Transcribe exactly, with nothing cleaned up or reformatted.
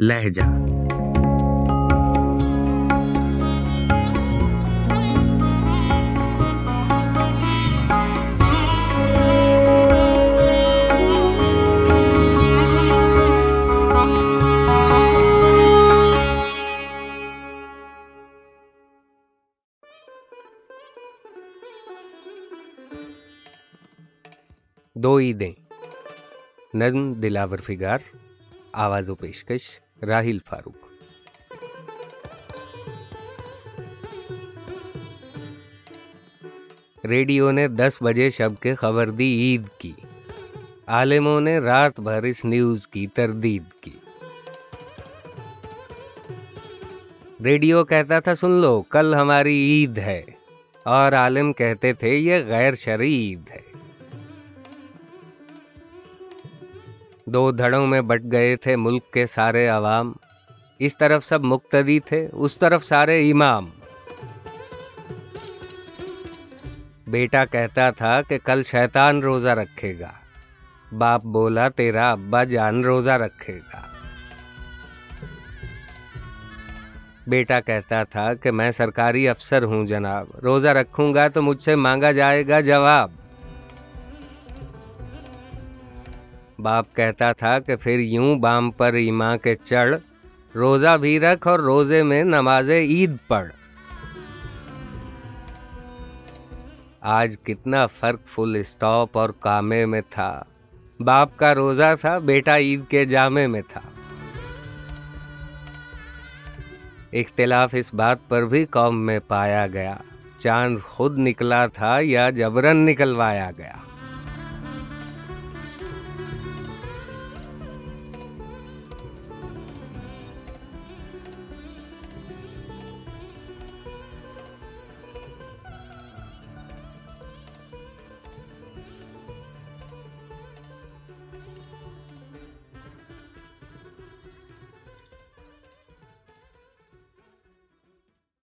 लहजा। दो ईदें, नज़्म दिलावर फिगार, आवाज़ों पेशकश राहील फारूक। रेडियो ने दस बजे शब के खबर दी ईद की, आलिमों ने रात भर इस न्यूज़ की तरदीद की। रेडियो कहता था सुन लो कल हमारी ईद है, और आलिम कहते थे ये गैर शरई ईद है। दो धड़ों में बट गए थे मुल्क के सारे अवाम, इस तरफ सब मुक्तदी थे, उस तरफ सारे इमाम। बेटा कहता था कि कल शैतान रोज़ा रखेगा, बाप बोला तेरा अब्बा जान रोज़ा रखेगा। बेटा कहता था कि मैं सरकारी अफसर हूँ जनाब, रोज़ा रखूँगा तो मुझसे मांगा जाएगा जवाब। बाप कहता था कि फिर यूं बाम पर ईमा के चढ़, रोज़ा भी रख और रोज़े में नमाज़े ईद पढ़। आज कितना फ़र्क फुल स्टॉप और कामे में था, बाप का रोज़ा था, बेटा ईद के जामे में था। इख्तिलाफ इस बात पर भी कौम में पाया गया, चांद खुद निकला था या जबरन निकलवाया गया।